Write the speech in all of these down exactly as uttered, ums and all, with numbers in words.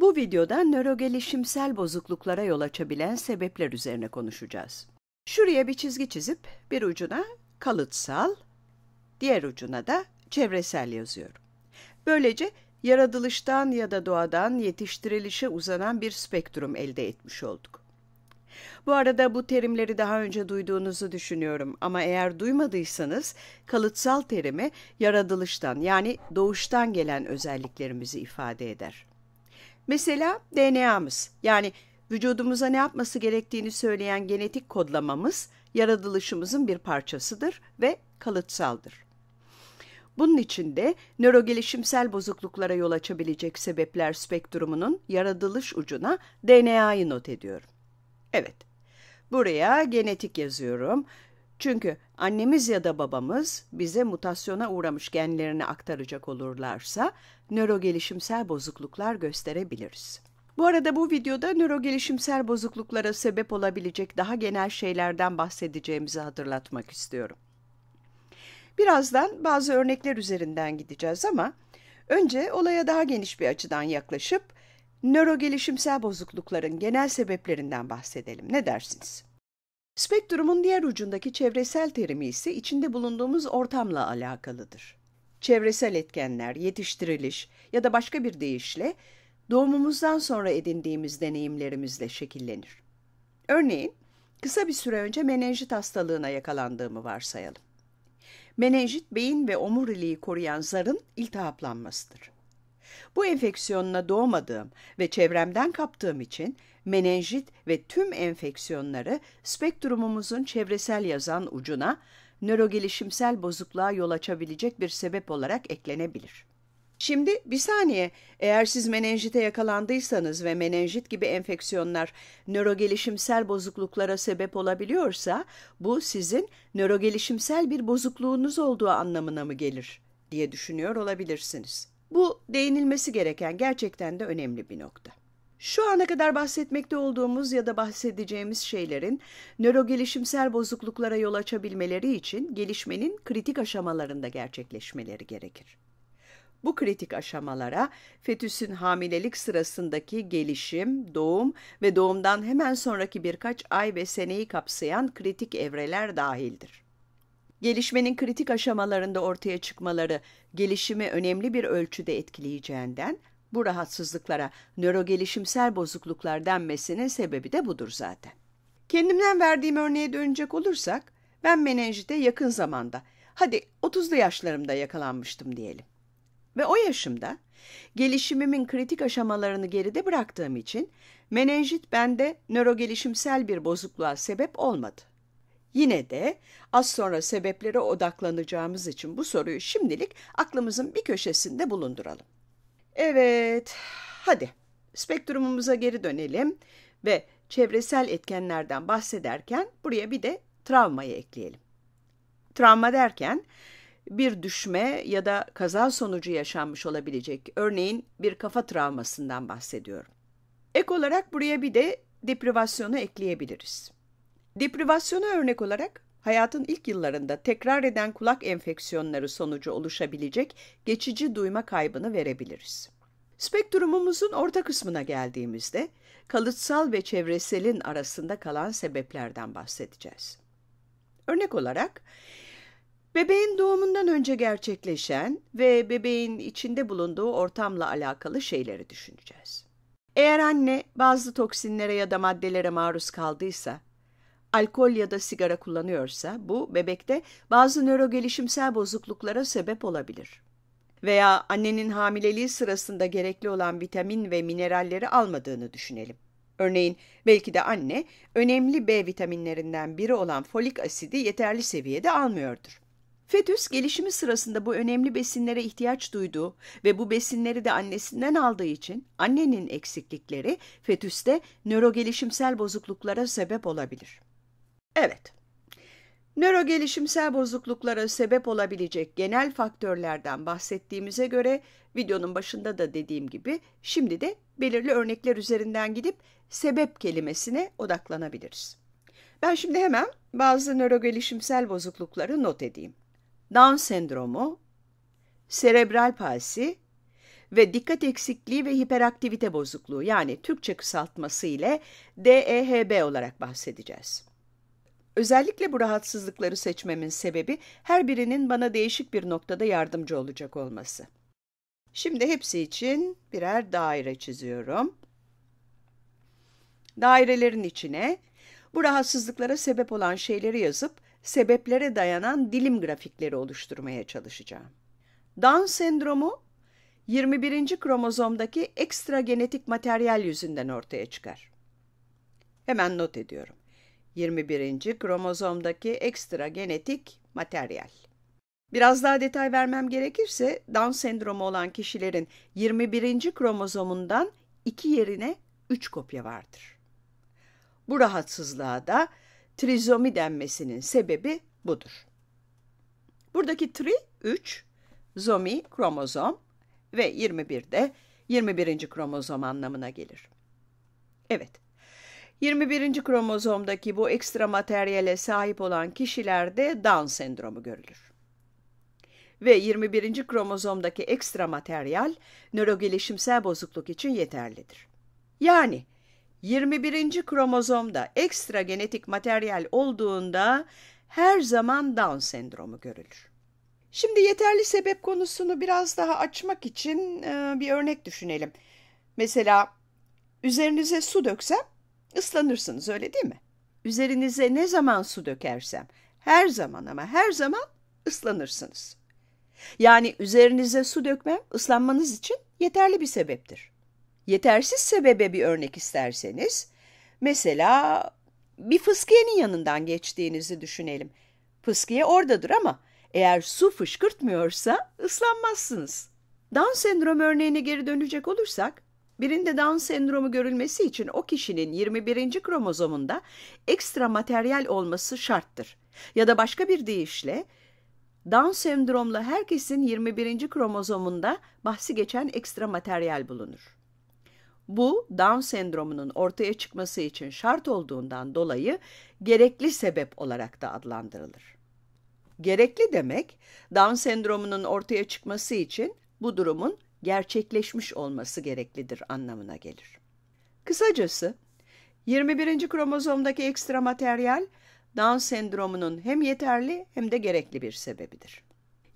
Bu videoda nörogelişimsel bozukluklara yol açabilen sebepler üzerine konuşacağız. Şuraya bir çizgi çizip bir ucuna kalıtsal, diğer ucuna da çevresel yazıyorum. Böylece yaratılıştan ya da doğadan yetiştirilişe uzanan bir spektrum elde etmiş olduk. Bu arada bu terimleri daha önce duyduğunuzu düşünüyorum ama eğer duymadıysanız kalıtsal terimi yaratılıştan yani doğuştan gelen özelliklerimizi ifade eder. Mesela D N A'mız yani vücudumuza ne yapması gerektiğini söyleyen genetik kodlamamız yaratılışımızın bir parçasıdır ve kalıtsaldır. Bunun için de nörogelişimsel bozukluklara yol açabilecek sebepler spektrumunun yaratılış ucuna D N A'yı not ediyorum. Evet, buraya genetik yazıyorum. Çünkü annemiz ya da babamız bize mutasyona uğramış genlerini aktaracak olurlarsa nörogelişimsel bozukluklar gösterebiliriz. Bu arada bu videoda nörogelişimsel bozukluklara sebep olabilecek daha genel şeylerden bahsedeceğimizi hatırlatmak istiyorum. Birazdan bazı örnekler üzerinden gideceğiz ama önce olaya daha geniş bir açıdan yaklaşıp nörogelişimsel bozuklukların genel sebeplerinden bahsedelim. Ne dersiniz? Spektrumun diğer ucundaki çevresel terimi ise içinde bulunduğumuz ortamla alakalıdır. Çevresel etkenler, yetiştiriliş ya da başka bir deyişle doğumumuzdan sonra edindiğimiz deneyimlerimizle şekillenir. Örneğin, kısa bir süre önce menenjit hastalığına yakalandığımı varsayalım. Menenjit, beyin ve omuriliği koruyan zarın iltihaplanmasıdır. Bu enfeksiyonla doğmadığım ve çevremden kaptığım için menenjit ve tüm enfeksiyonları spektrumumuzun çevresel yazan ucuna nörogelişimsel bozukluğa yol açabilecek bir sebep olarak eklenebilir. Şimdi bir saniye, eğer siz menenjite yakalandıysanız ve menenjit gibi enfeksiyonlar nörogelişimsel bozukluklara sebep olabiliyorsa bu sizin nörogelişimsel bir bozukluğunuz olduğu anlamına mı gelir diye düşünüyor olabilirsiniz. Bu değinilmesi gereken gerçekten de önemli bir nokta. Şu ana kadar bahsetmekte olduğumuz ya da bahsedeceğimiz şeylerin nörogelişimsel bozukluklara yol açabilmeleri için gelişmenin kritik aşamalarında gerçekleşmeleri gerekir. Bu kritik aşamalara fetüsün hamilelik sırasındaki gelişim, doğum ve doğumdan hemen sonraki birkaç ay ve seneyi kapsayan kritik evreler dahildir. Gelişmenin kritik aşamalarında ortaya çıkmaları gelişimi önemli bir ölçüde etkileyeceğinden bu rahatsızlıklara nörogelişimsel bozukluklar denmesinin sebebi de budur zaten. Kendimden verdiğim örneğe dönecek olursak ben menenjite yakın zamanda, hadi otuzlu yaşlarımda yakalanmıştım diyelim. Ve o yaşımda gelişimimin kritik aşamalarını geride bıraktığım için menenjit bende nörogelişimsel bir bozukluğa sebep olmadı. Yine de az sonra sebeplere odaklanacağımız için bu soruyu şimdilik aklımızın bir köşesinde bulunduralım. Evet, hadi spektrumumuza geri dönelim ve çevresel etkenlerden bahsederken buraya bir de travmayı ekleyelim. Travma derken bir düşme ya da kaza sonucu yaşanmış olabilecek, örneğin bir kafa travmasından bahsediyorum. Ek olarak buraya bir de deprivasyonu ekleyebiliriz. Deprivasyona örnek olarak hayatın ilk yıllarında tekrar eden kulak enfeksiyonları sonucu oluşabilecek geçici duyma kaybını verebiliriz. Spektrumumuzun orta kısmına geldiğimizde kalıtsal ve çevreselin arasında kalan sebeplerden bahsedeceğiz. Örnek olarak bebeğin doğumundan önce gerçekleşen ve bebeğin içinde bulunduğu ortamla alakalı şeyleri düşüneceğiz. Eğer anne bazı toksinlere ya da maddelere maruz kaldıysa, alkol ya da sigara kullanıyorsa bu bebekte bazı nörogelişimsel bozukluklara sebep olabilir. Veya annenin hamileliği sırasında gerekli olan vitamin ve mineralleri almadığını düşünelim. Örneğin belki de anne önemli B vitaminlerinden biri olan folik asidi yeterli seviyede almıyordur. Fetüs gelişimi sırasında bu önemli besinlere ihtiyaç duyduğu ve bu besinleri de annesinden aldığı için annenin eksiklikleri fetüste nörogelişimsel bozukluklara sebep olabilir. Evet, nörogelişimsel bozukluklara sebep olabilecek genel faktörlerden bahsettiğimize göre videonun başında da dediğim gibi şimdi de belirli örnekler üzerinden gidip sebep kelimesine odaklanabiliriz. Ben şimdi hemen bazı nörogelişimsel bozuklukları not edeyim. Down sendromu, serebral palsi ve dikkat eksikliği ve hiperaktivite bozukluğu yani Türkçe kısaltması ile D E H B olarak bahsedeceğiz. Özellikle bu rahatsızlıkları seçmemin sebebi her birinin bana değişik bir noktada yardımcı olacak olması. Şimdi hepsi için birer daire çiziyorum. Dairelerin içine bu rahatsızlıklara sebep olan şeyleri yazıp sebeplere dayanan dilim grafikleri oluşturmaya çalışacağım. Down sendromu yirmi birinci kromozomdaki ekstra genetik materyal yüzünden ortaya çıkar. Hemen not ediyorum. yirmi birinci kromozomdaki ekstra genetik materyal. Biraz daha detay vermem gerekirse Down sendromu olan kişilerin yirmi birinci kromozomundan iki yerine üç kopya vardır. Bu rahatsızlığa da trizomi denmesinin sebebi budur. Buradaki tri üç, zomi kromozom ve yirmi bir de yirmi birinci kromozom anlamına gelir. Evet. yirmi birinci kromozomdaki bu ekstra materyale sahip olan kişilerde Down sendromu görülür. Ve yirmi birinci kromozomdaki ekstra materyal nörogelişimsel bozukluk için yeterlidir. Yani yirmi birinci kromozomda ekstra genetik materyal olduğunda her zaman Down sendromu görülür. Şimdi yeterli sebep konusunu biraz daha açmak için bir örnek düşünelim. Mesela üzerinize su döksem ıslanırsınız, öyle değil mi? Üzerinize ne zaman su dökersem her zaman ama her zaman ıslanırsınız. Yani üzerinize su dökmem ıslanmanız için yeterli bir sebeptir. Yetersiz sebebe bir örnek isterseniz, mesela bir fıskiyenin yanından geçtiğinizi düşünelim. Fıskiye oradadır ama eğer su fışkırtmıyorsa ıslanmazsınız. Down sendromu örneğine geri dönecek olursak, birinde Down sendromu görülmesi için o kişinin yirmi birinci kromozomunda ekstra materyal olması şarttır. Ya da başka bir deyişle, Down sendromlu herkesin yirmi birinci kromozomunda bahsi geçen ekstra materyal bulunur. Bu, Down sendromunun ortaya çıkması için şart olduğundan dolayı gerekli sebep olarak da adlandırılır. Gerekli demek, Down sendromunun ortaya çıkması için bu durumun gerçekleşmiş olması gereklidir anlamına gelir. Kısacası, yirmi birinci kromozomdaki ekstra materyal, Down sendromunun hem yeterli hem de gerekli bir sebebidir.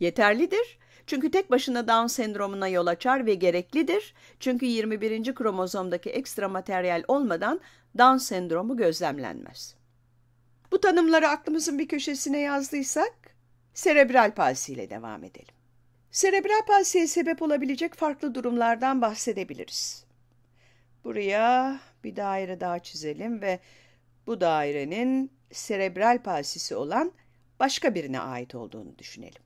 Yeterlidir çünkü tek başına Down sendromuna yol açar ve gereklidir çünkü yirmi birinci kromozomdaki ekstra materyal olmadan Down sendromu gözlemlenmez. Bu tanımları aklımızın bir köşesine yazdıysak, serebral palsi ile devam edelim. Serebral palsiye sebep olabilecek farklı durumlardan bahsedebiliriz. Buraya bir daire daha çizelim ve bu dairenin serebral palsisi olan başka birine ait olduğunu düşünelim.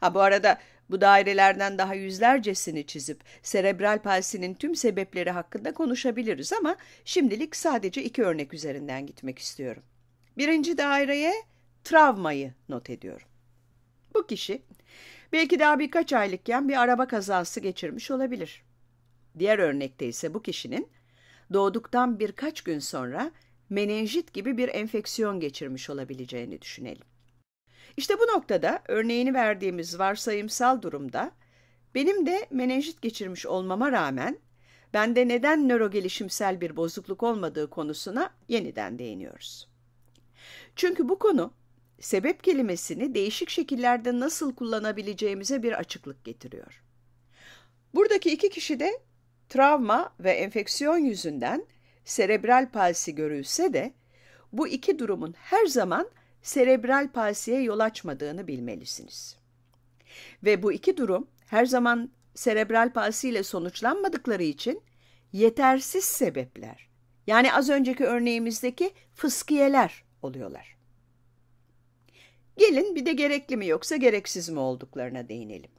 Ha, bu arada bu dairelerden daha yüzlercesini çizip serebral palsinin tüm sebepleri hakkında konuşabiliriz ama şimdilik sadece iki örnek üzerinden gitmek istiyorum. Birinci daireye travmayı not ediyorum. Bu kişi belki daha birkaç aylıkken bir araba kazası geçirmiş olabilir. Diğer örnekte ise bu kişinin doğduktan birkaç gün sonra menenjit gibi bir enfeksiyon geçirmiş olabileceğini düşünelim. İşte bu noktada örneğini verdiğimiz varsayımsal durumda benim de menenjit geçirmiş olmama rağmen bende neden nörogelişimsel bir bozukluk olmadığı konusuna yeniden değiniyoruz. Çünkü bu konu sebep kelimesini değişik şekillerde nasıl kullanabileceğimize bir açıklık getiriyor. Buradaki iki kişi de travma ve enfeksiyon yüzünden serebral palsi görülse de bu iki durumun her zaman serebral palsiye yol açmadığını bilmelisiniz. Ve bu iki durum her zaman serebral palsi ile sonuçlanmadıkları için yetersiz sebepler, yani az önceki örneğimizdeki fıskiyeler oluyorlar. Gelin bir de gerekli mi yoksa gereksiz mi olduklarına değinelim.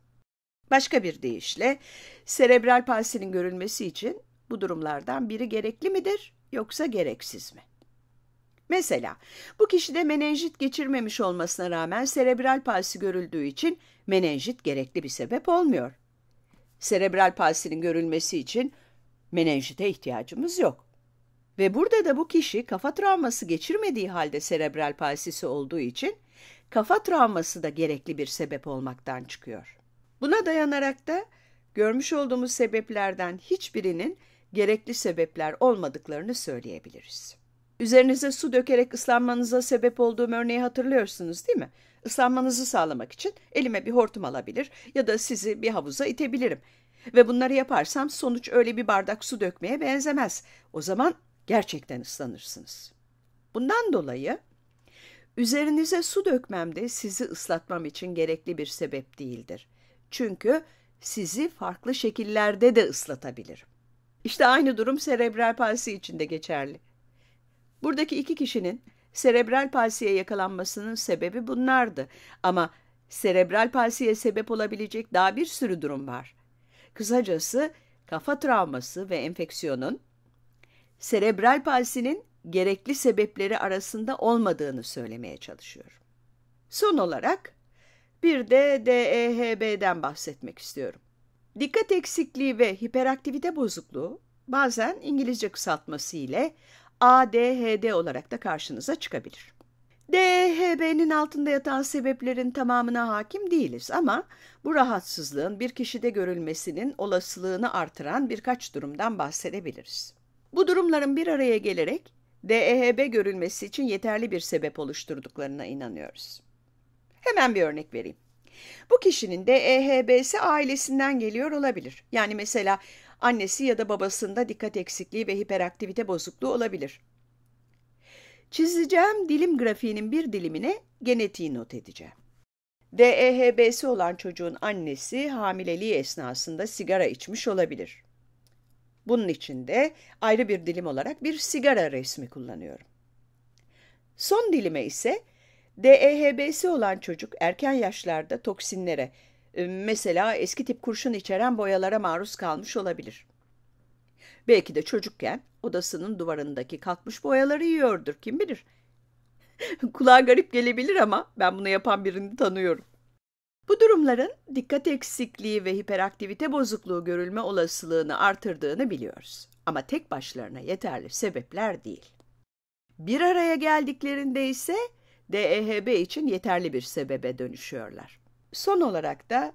Başka bir deyişle serebral palsinin görülmesi için bu durumlardan biri gerekli midir yoksa gereksiz mi? Mesela bu kişide menenjit geçirmemiş olmasına rağmen serebral palsi görüldüğü için menenjit gerekli bir sebep olmuyor. Serebral palsinin görülmesi için menenjite ihtiyacımız yok. Ve burada da bu kişi kafa travması geçirmediği halde serebral palsisi olduğu için kafa travması da gerekli bir sebep olmaktan çıkıyor. Buna dayanarak da görmüş olduğumuz sebeplerden hiçbirinin gerekli sebepler olmadıklarını söyleyebiliriz. Üzerinize su dökerek ıslanmanıza sebep olduğum örneği hatırlıyorsunuz değil mi? Islanmanızı sağlamak için elime bir hortum alabilir ya da sizi bir havuza itebilirim. Ve bunları yaparsam sonuç öyle bir bardak su dökmeye benzemez. O zaman gerçekten ıslanırsınız. Bundan dolayı üzerinize su dökmem de sizi ıslatmam için gerekli bir sebep değildir. Çünkü sizi farklı şekillerde de ıslatabilirim. İşte aynı durum serebral palsi için de geçerli. Buradaki iki kişinin serebral palsiye yakalanmasının sebebi bunlardı. Ama serebral palsiye sebep olabilecek daha bir sürü durum var. Kısacası kafa travması ve enfeksiyonun serebral palsinin gerekli sebepleri arasında olmadığını söylemeye çalışıyorum. Son olarak bir de D E H B'den bahsetmek istiyorum. Dikkat eksikliği ve hiperaktivite bozukluğu bazen İngilizce kısaltması ile A D H D olarak da karşınıza çıkabilir. D E H B'nin altında yatan sebeplerin tamamına hakim değiliz ama bu rahatsızlığın bir kişide görülmesinin olasılığını artıran birkaç durumdan bahsedebiliriz. Bu durumların bir araya gelerek D E H B görülmesi için yeterli bir sebep oluşturduklarına inanıyoruz. Hemen bir örnek vereyim. Bu kişinin D E H B'si ailesinden geliyor olabilir. Yani mesela annesi ya da babasında dikkat eksikliği ve hiperaktivite bozukluğu olabilir. Çizeceğim dilim grafiğinin bir dilimine genetiği not edeceğim. D E H B'si olan çocuğun annesi hamileliği esnasında sigara içmiş olabilir. Bunun için de ayrı bir dilim olarak bir sigara resmi kullanıyorum. Son dilime ise D E H B'si olan çocuk erken yaşlarda toksinlere, mesela eski tip kurşun içeren boyalara maruz kalmış olabilir. Belki de çocukken odasının duvarındaki kalkmış boyaları yiyordur, kim bilir. Kulağa garip gelebilir ama ben bunu yapan birini tanıyorum. Bu durumların dikkat eksikliği ve hiperaktivite bozukluğu görülme olasılığını artırdığını biliyoruz. Ama tek başlarına yeterli sebepler değil. Bir araya geldiklerinde ise D E H B için yeterli bir sebebe dönüşüyorlar. Son olarak da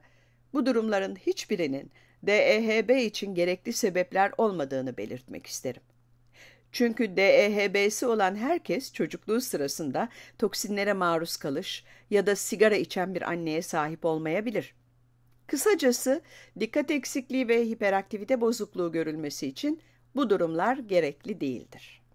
bu durumların hiçbirinin D E H B için gerekli sebepler olmadığını belirtmek isterim. Çünkü D E H B'si olan herkes çocukluğu sırasında toksinlere maruz kalış ya da sigara içen bir anneye sahip olmayabilir. Kısacası dikkat eksikliği ve hiperaktivite bozukluğu görülmesi için bu durumlar gerekli değildir.